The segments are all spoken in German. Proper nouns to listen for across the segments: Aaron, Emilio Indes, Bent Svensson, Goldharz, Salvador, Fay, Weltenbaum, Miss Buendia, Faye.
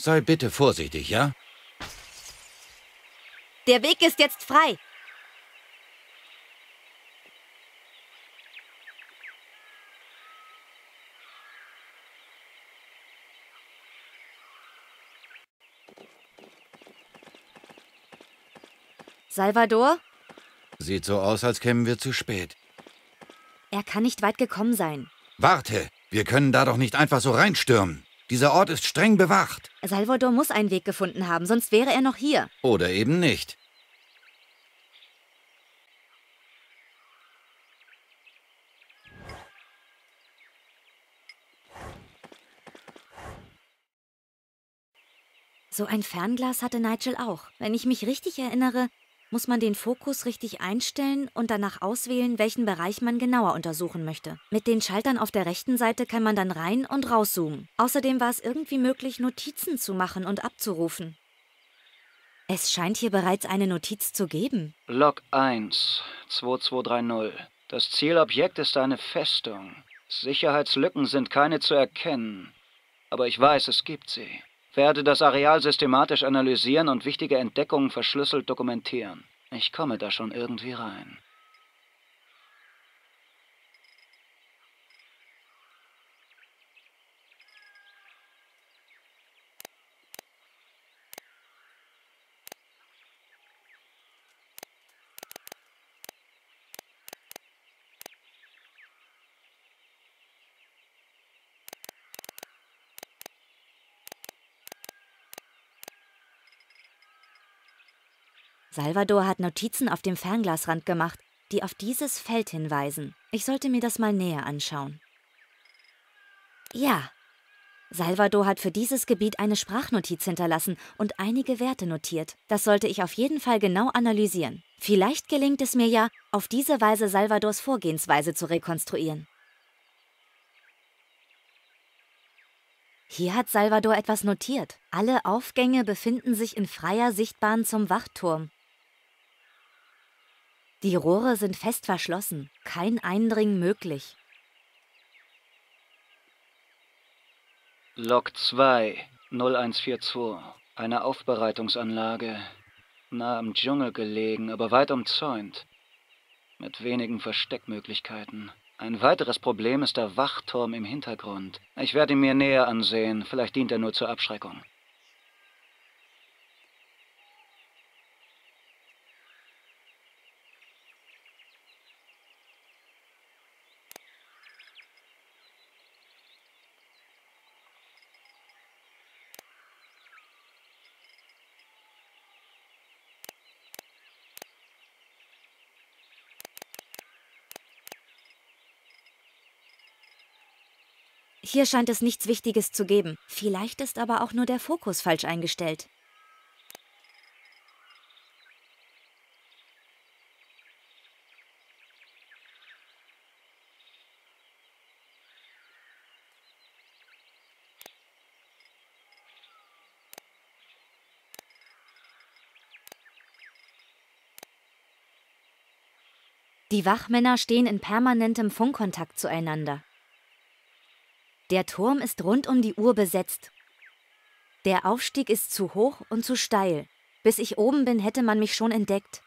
Sei bitte vorsichtig, ja? Der Weg ist jetzt frei. Salvador? Sieht so aus, als kämen wir zu spät. Er kann nicht weit gekommen sein. Warte, wir können da doch nicht einfach so reinstürmen. Dieser Ort ist streng bewacht. Salvador muss einen Weg gefunden haben, sonst wäre er noch hier. Oder eben nicht. So ein Fernglas hatte Nigel auch. Wenn ich mich richtig erinnere, muss man den Fokus richtig einstellen und danach auswählen, welchen Bereich man genauer untersuchen möchte. Mit den Schaltern auf der rechten Seite kann man dann rein- und rauszoomen. Außerdem war es irgendwie möglich, Notizen zu machen und abzurufen. Es scheint hier bereits eine Notiz zu geben. Log 1, 2230. Das Zielobjekt ist eine Festung. Sicherheitslücken sind keine zu erkennen, aber ich weiß, es gibt sie. Werde das Areal systematisch analysieren und wichtige Entdeckungen verschlüsselt dokumentieren. Ich komme da schon irgendwie rein. Salvador hat Notizen auf dem Fernglasrand gemacht, die auf dieses Feld hinweisen. Ich sollte mir das mal näher anschauen. Ja, Salvador hat für dieses Gebiet eine Sprachnotiz hinterlassen und einige Werte notiert. Das sollte ich auf jeden Fall genau analysieren. Vielleicht gelingt es mir ja, auf diese Weise Salvadors Vorgehensweise zu rekonstruieren. Hier hat Salvador etwas notiert. Alle Aufgänge befinden sich in freier Sichtbahn zum Wachturm. Die Rohre sind fest verschlossen, kein Eindringen möglich. Log 2, 0142, eine Aufbereitungsanlage, nah am Dschungel gelegen, aber weit umzäunt, mit wenigen Versteckmöglichkeiten. Ein weiteres Problem ist der Wachturm im Hintergrund. Ich werde ihn mir näher ansehen, vielleicht dient er nur zur Abschreckung. Hier scheint es nichts Wichtiges zu geben. Vielleicht ist aber auch nur der Fokus falsch eingestellt. Die Wachmänner stehen in permanentem Funkkontakt zueinander. Der Turm ist rund um die Uhr besetzt. Der Aufstieg ist zu hoch und zu steil. Bis ich oben bin, hätte man mich schon entdeckt.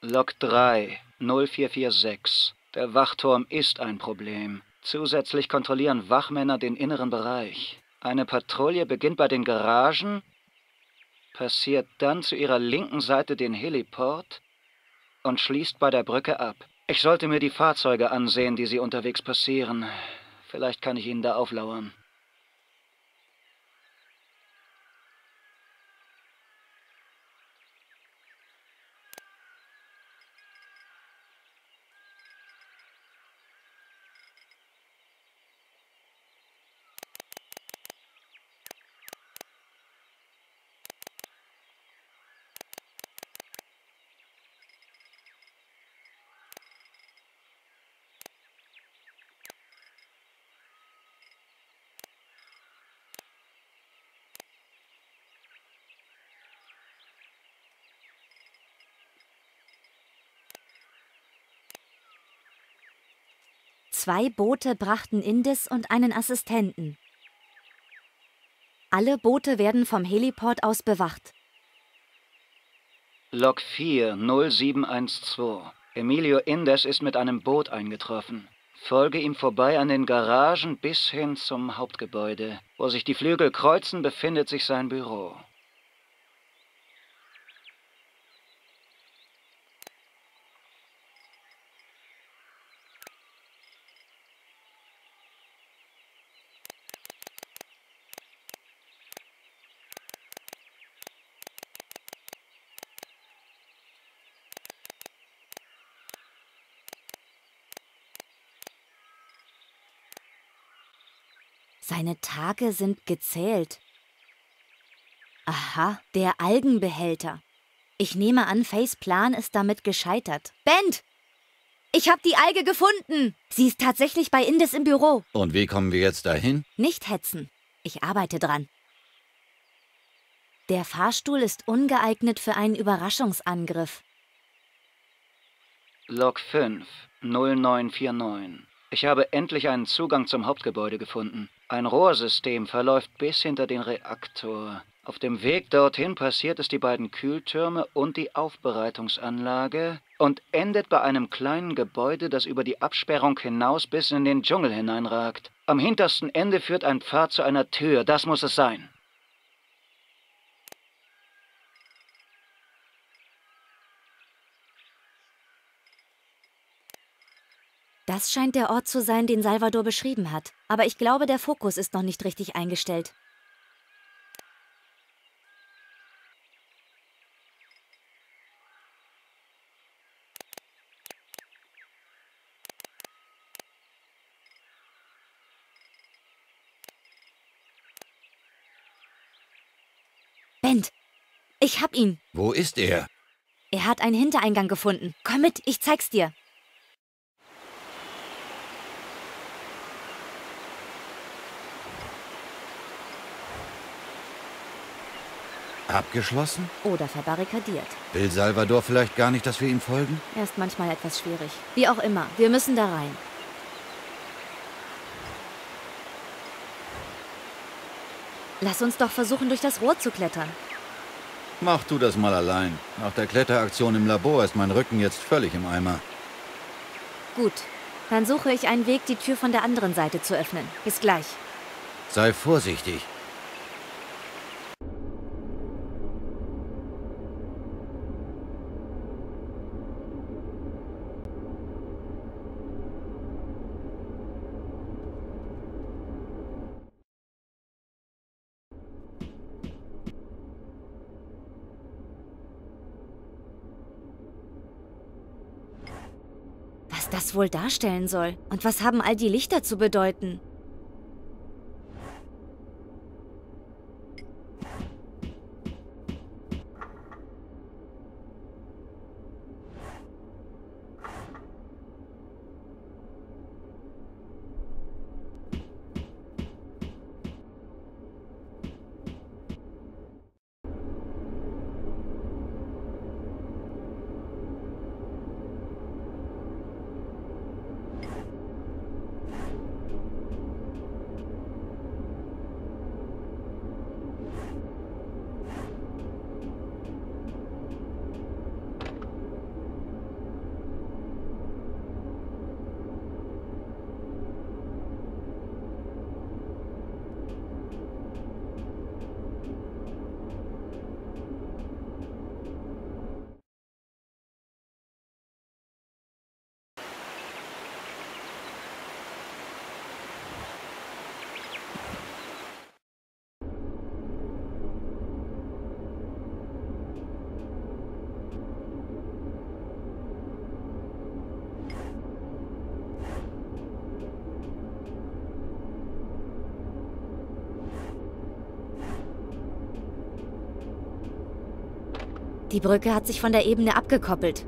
Log 3, 0446. Der Wachturm ist ein Problem. Zusätzlich kontrollieren Wachmänner den inneren Bereich. Eine Patrouille beginnt bei den Garagen, passiert dann zu ihrer linken Seite den Heliport und schließt bei der Brücke ab. Ich sollte mir die Fahrzeuge ansehen, die sie unterwegs passieren. Vielleicht kann ich Ihnen da auflauern. Zwei Boote brachten Indes und einen Assistenten. Alle Boote werden vom Heliport aus bewacht. Log 4, 0712. Emilio Indes ist mit einem Boot eingetroffen. Folge ihm vorbei an den Garagen bis hin zum Hauptgebäude. Wo sich die Flügel kreuzen, befindet sich sein Büro. Seine Tage sind gezählt. Aha, der Algenbehälter. Ich nehme an, Fays Plan ist damit gescheitert. Bent! Ich habe die Alge gefunden! Sie ist tatsächlich bei Indes im Büro. Und wie kommen wir jetzt dahin? Nicht hetzen. Ich arbeite dran. Der Fahrstuhl ist ungeeignet für einen Überraschungsangriff. Log 5, 0949. Ich habe endlich einen Zugang zum Hauptgebäude gefunden. Ein Rohrsystem verläuft bis hinter den Reaktor. Auf dem Weg dorthin passiert es die beiden Kühltürme und die Aufbereitungsanlage und endet bei einem kleinen Gebäude, das über die Absperrung hinaus bis in den Dschungel hineinragt. Am hintersten Ende führt ein Pfad zu einer Tür. Das muss es sein. Das scheint der Ort zu sein, den Salvador beschrieben hat. Aber ich glaube, der Fokus ist noch nicht richtig eingestellt. Bent, ich hab ihn. Wo ist er? Er hat einen Hintereingang gefunden. Komm mit, ich zeig's dir. Abgeschlossen? Oder verbarrikadiert. Will Salvador vielleicht gar nicht, dass wir ihm folgen? Er ist manchmal etwas schwierig. Wie auch immer, wir müssen da rein. Lass uns doch versuchen, durch das Rohr zu klettern. Mach du das mal allein. Nach der Kletteraktion im Labor ist mein Rücken jetzt völlig im Eimer. Gut, dann suche ich einen Weg, die Tür von der anderen Seite zu öffnen. Bis gleich. Sei vorsichtig. Was das wohl darstellen soll? Und was haben all die Lichter zu bedeuten? Die Brücke hat sich von der Ebene abgekoppelt.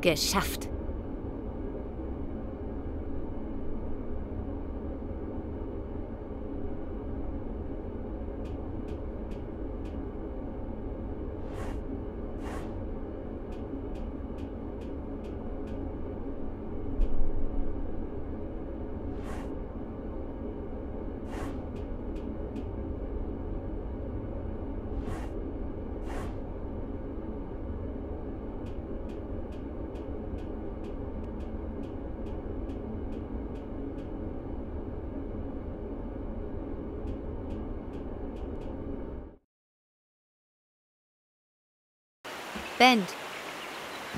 Geschafft. Bent.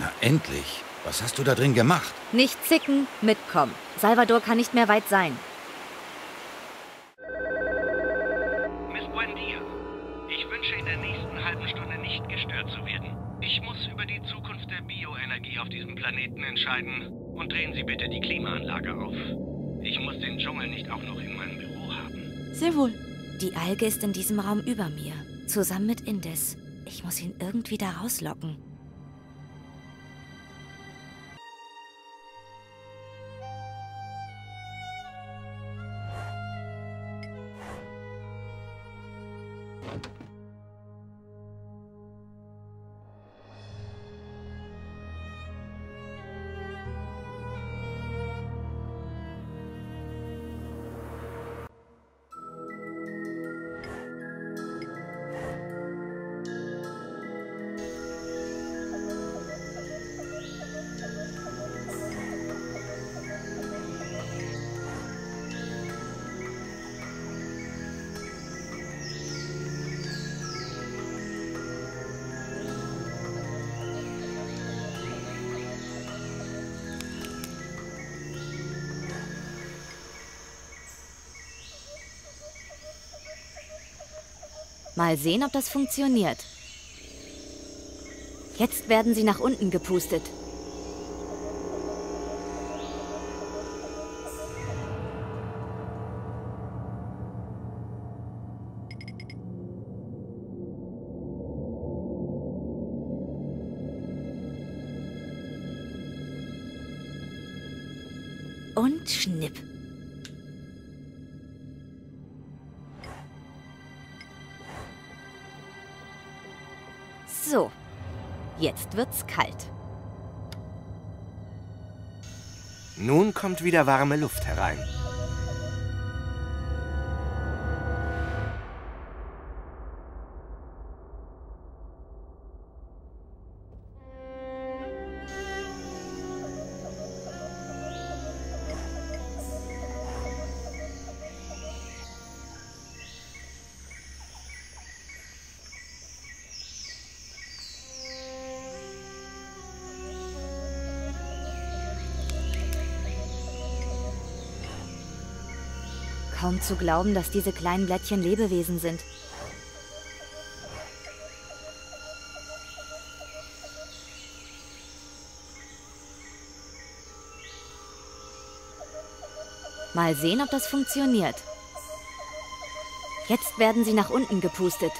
Na endlich. Was hast du da drin gemacht? Nicht zicken, mitkommen. Salvador kann nicht mehr weit sein. Miss Buendia, ich wünsche in der nächsten halben Stunde nicht gestört zu werden. Ich muss über die Zukunft der Bioenergie auf diesem Planeten entscheiden. Und drehen Sie bitte die Klimaanlage auf. Ich muss den Dschungel nicht auch noch in meinem Büro haben. Sehr wohl. Die Alge ist in diesem Raum über mir, zusammen mit Indes. Ich muss ihn irgendwie da rauslocken. Mal sehen, ob das funktioniert. Jetzt werden sie nach unten gepustet. Und schnipp. So, jetzt wird's kalt. Nun kommt wieder warme Luft herein. Kaum zu glauben, dass diese kleinen Blättchen Lebewesen sind. Mal sehen, ob das funktioniert. Jetzt werden sie nach unten gepustet.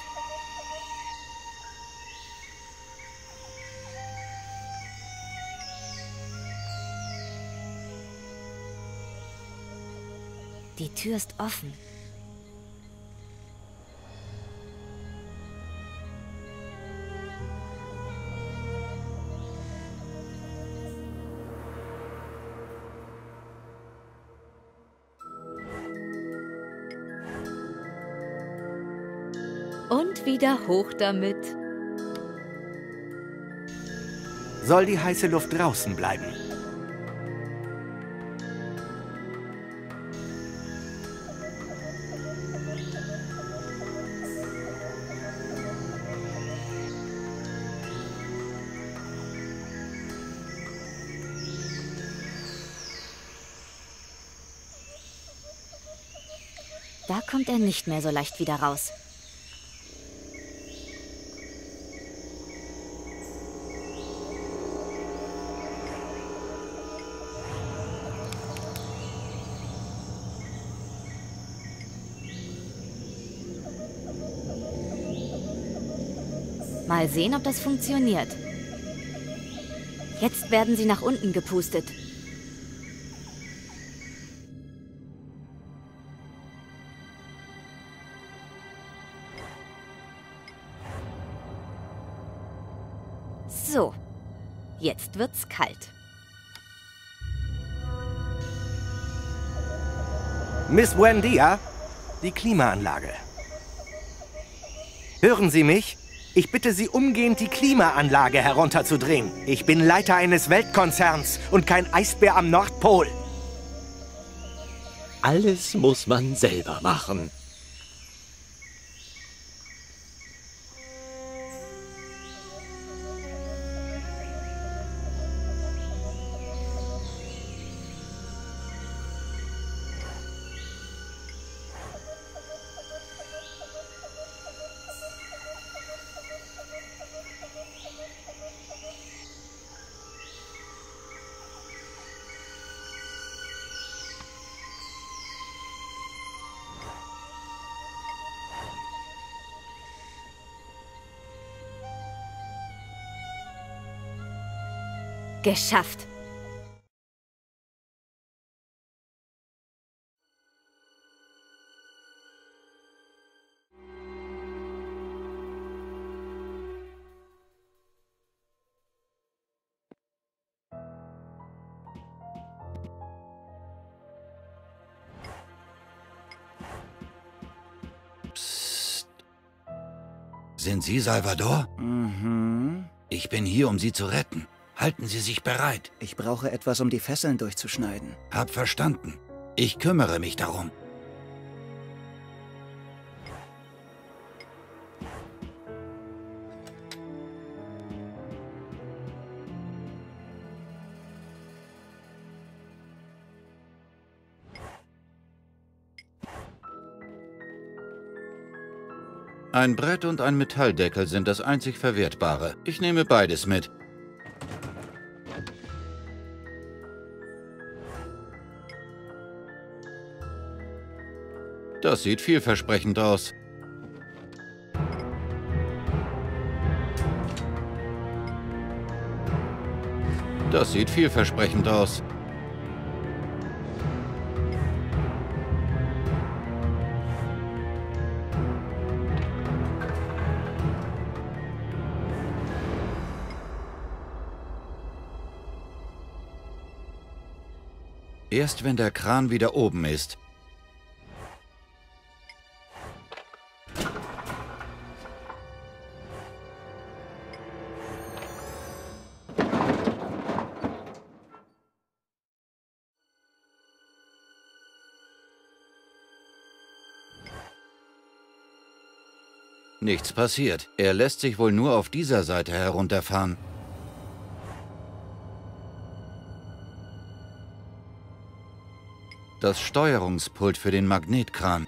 Die Tür ist offen. Und wieder hoch damit. Soll die heiße Luft draußen bleiben? Da kommt er nicht mehr so leicht wieder raus. Mal sehen, ob das funktioniert. Jetzt werden sie nach unten gepustet. So, jetzt wird's kalt. Miss Buendia, die Klimaanlage. Hören Sie mich? Ich bitte Sie umgehend, die Klimaanlage herunterzudrehen. Ich bin Leiter eines Weltkonzerns und kein Eisbär am Nordpol. Alles muss man selber machen. Geschafft. Psst. Sind Sie Salvador? Mhm. Ich bin hier, um Sie zu retten. Halten Sie sich bereit. Ich brauche etwas, um die Fesseln durchzuschneiden. Hab verstanden. Ich kümmere mich darum. Ein Brett und ein Metalldeckel sind das einzig Verwertbare. Ich nehme beides mit. Das sieht vielversprechend aus. Das sieht vielversprechend aus. Erst wenn der Kran wieder oben ist. Nichts passiert. Er lässt sich wohl nur auf dieser Seite herunterfahren. Das Steuerungspult für den Magnetkran.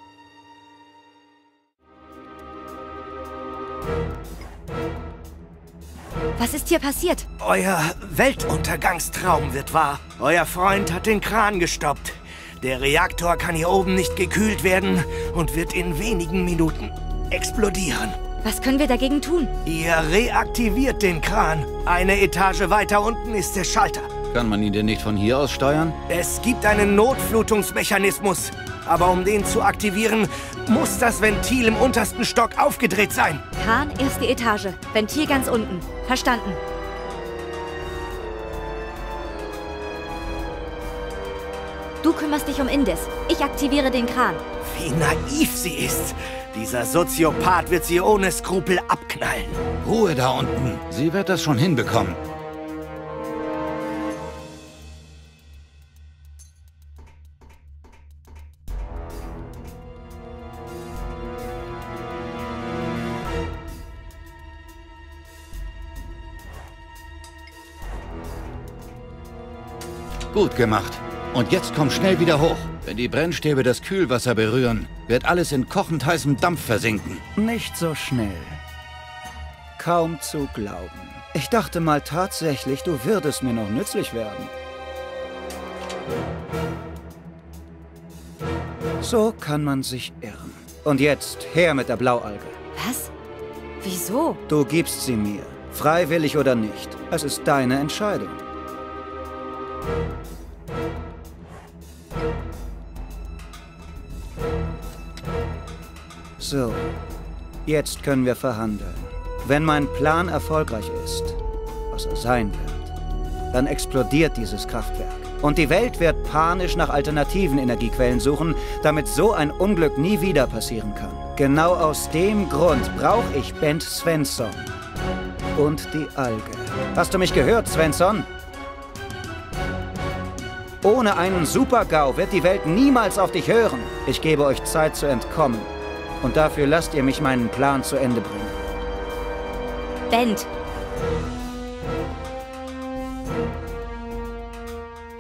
Was ist hier passiert? Euer Weltuntergangstraum wird wahr. Euer Freund hat den Kran gestoppt. Der Reaktor kann hier oben nicht gekühlt werden und wird in wenigen Minuten explodieren. Was können wir dagegen tun? Ihr reaktiviert den Kran. Eine Etage weiter unten ist der Schalter. Kann man ihn denn nicht von hier aus steuern? Es gibt einen Notflutungsmechanismus. Aber um den zu aktivieren, muss das Ventil im untersten Stock aufgedreht sein. Kran, erste Etage. Ventil ganz unten. Verstanden. Du kümmerst dich um Indes. Ich aktiviere den Kran. Wie naiv sie ist. Dieser Soziopath wird sie ohne Skrupel abknallen. Ruhe da unten. Sie wird das schon hinbekommen. Gut gemacht. Und jetzt komm schnell wieder hoch. Wenn die Brennstäbe das Kühlwasser berühren, wird alles in kochend heißem Dampf versinken. Nicht so schnell. Kaum zu glauben. Ich dachte mal tatsächlich, du würdest mir noch nützlich werden. So kann man sich irren. Und jetzt her mit der Blaualge. Was? Wieso? Du gibst sie mir. Freiwillig oder nicht, es ist deine Entscheidung. So, jetzt können wir verhandeln. Wenn mein Plan erfolgreich ist, was er sein wird, dann explodiert dieses Kraftwerk. Und die Welt wird panisch nach alternativen Energiequellen suchen, damit so ein Unglück nie wieder passieren kann. Genau aus dem Grund brauche ich Bent Svensson und die Alge. Hast du mich gehört, Svensson? Ohne einen Super-GAU wird die Welt niemals auf dich hören. Ich gebe euch Zeit zu entkommen. Und dafür lasst ihr mich meinen Plan zu Ende bringen. Bent!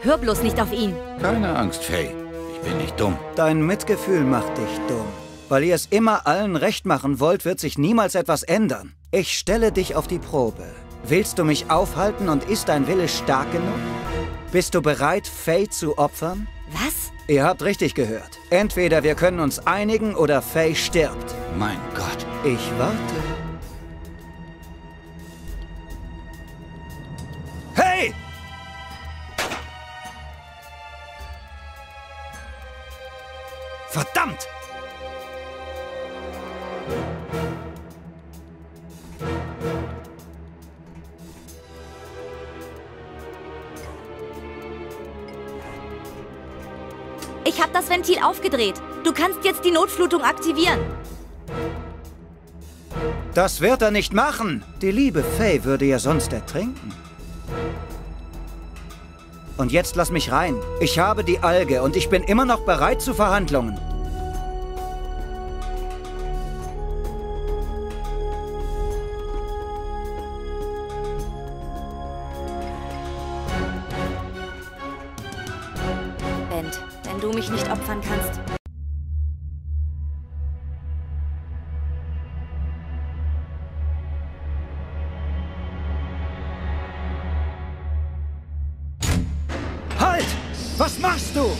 Hör bloß nicht auf ihn. Keine Angst, Faye. Ich bin nicht dumm. Dein Mitgefühl macht dich dumm. Weil ihr es immer allen recht machen wollt, wird sich niemals etwas ändern. Ich stelle dich auf die Probe. Willst du mich aufhalten und ist dein Wille stark genug? Bist du bereit, Faye zu opfern? Was? Ihr habt richtig gehört. Entweder wir können uns einigen oder Faye stirbt. Mein Gott. Ich warte. Hey! Verdammt! Ich habe das Ventil aufgedreht. Du kannst jetzt die Notflutung aktivieren. Das wird er nicht machen. Die liebe Faye würde ja sonst ertrinken. Und jetzt lass mich rein. Ich habe die Alge und ich bin immer noch bereit zu Verhandlungen. Bent, wenn du mich nicht opfern kannst... Was machst du?